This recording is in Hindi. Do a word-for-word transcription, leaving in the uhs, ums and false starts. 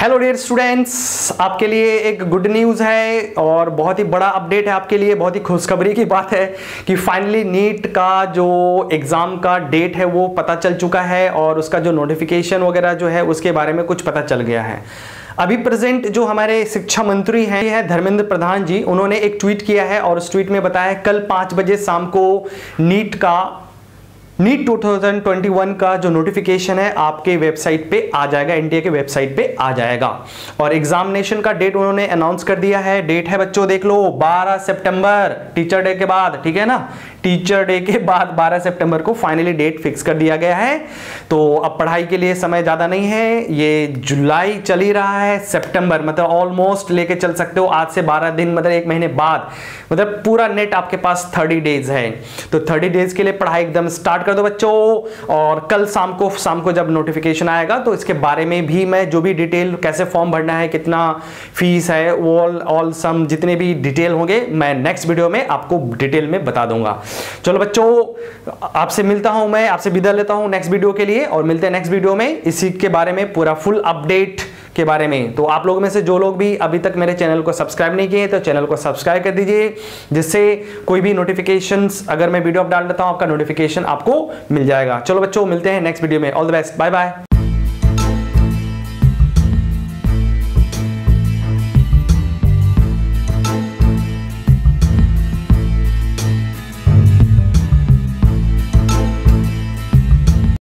हेलो डियर स्टूडेंट्स, आपके लिए एक गुड न्यूज़ है और बहुत ही बड़ा अपडेट है आपके लिए। बहुत ही खुशखबरी की बात है कि फाइनली नीट का जो एग्ज़ाम का डेट है वो पता चल चुका है और उसका जो नोटिफिकेशन वगैरह जो है उसके बारे में कुछ पता चल गया है। अभी प्रेजेंट जो हमारे शिक्षा मंत्री हैं है धर्मेंद्र प्रधान जी, उन्होंने एक ट्वीट किया है और उस ट्वीट में बताया कल पाँच बजे शाम को नीट का नीट दो हज़ार इक्कीस का जो नोटिफिकेशन है आपके वेबसाइट पे आ जाएगा, एनडीए के वेबसाइट पे आ जाएगा। और एग्जामिनेशन का डेट उन्होंने अनाउंस कर दिया है। डेट है बच्चों देख लो बारह सितंबर, टीचर डे के बाद, ठीक है ना, टीचर डे के बाद बारह सितंबर को फाइनली डेट फिक्स कर दिया गया है। तो अब पढ़ाई के लिए समय ज़्यादा नहीं है, ये जुलाई चल ही रहा है, सितंबर मतलब ऑलमोस्ट लेके चल सकते हो आज से बारह दिन, मतलब एक महीने बाद, मतलब पूरा नेट आपके पास तीस डेज है। तो तीस डेज के लिए पढ़ाई एकदम स्टार्ट कर दो बच्चों। और कल शाम को शाम को जब नोटिफिकेशन आएगा तो इसके बारे में भी मैं जो भी डिटेल, कैसे फॉर्म भरना है, कितना फीस है, ऑल ऑल सम जितने भी डिटेल होंगे मैं नेक्स्ट वीडियो में आपको डिटेल में बता दूंगा। चलो बच्चों, आपसे मिलता हूं, मैं आपसे विदा लेता हूं नेक्स्ट वीडियो के लिए और मिलते हैं नेक्स्ट वीडियो में इसी के बारे में, पूरा फुल अपडेट के बारे में। तो आप लोगों में से जो लोग भी अभी तक मेरे चैनल को सब्सक्राइब नहीं किए तो चैनल को सब्सक्राइब कर दीजिए, जिससे कोई भी नोटिफिकेशंस अगर मैं वीडियो डाल देता हूं आपका नोटिफिकेशन आपको मिल जाएगा। चलो बच्चों, मिलते हैं नेक्स्ट वीडियो में। All the best, bye bye.